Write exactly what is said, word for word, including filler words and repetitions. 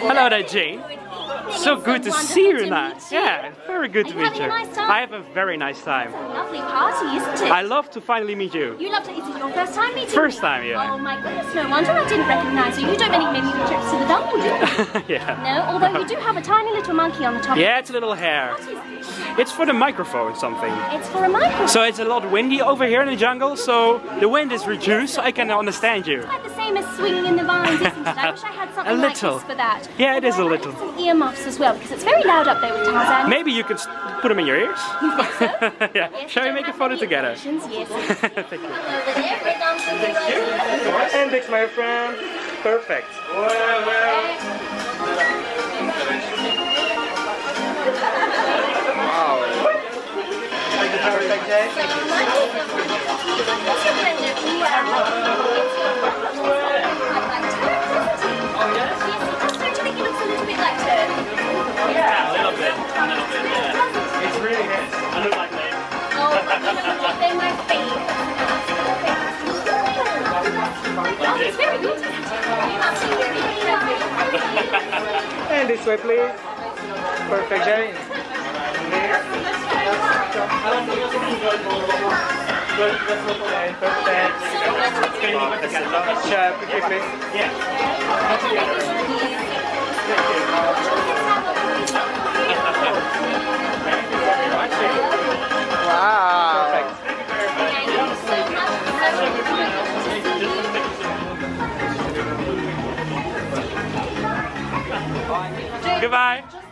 Hello there, Jane. So good to see you tonight. Yeah, very good to meet you. I have a very nice time. Lovely party, isn't it? I love to finally meet you. You love to. Is it your first time meeting? First time, yeah. Oh my goodness, no wonder I didn't recognise you. You don't make many trips to the dump, do you? Yeah. No, although you do have a tiny little monkey on the top. Yeah, it's a little hair. What is this? It's for the microphone or something. It's for a microphone. So it's a lot windy over here in the jungle, so the wind is reduced, so I can understand you. It's like the same as swinging in the vines, isn't it? I wish I had something like this for that. Yeah, it is a little. Some earmuffs as well, because it's very loud up there with Tarzan. Maybe you could put them in your ears. You think so? Yeah. Yes, shall we make a photo together? Yes. Thank you. Thank you. And thanks, my friend. Perfect. Well, well. And this way, please. Perfect, Jane. Wow. Perfect. Goodbye.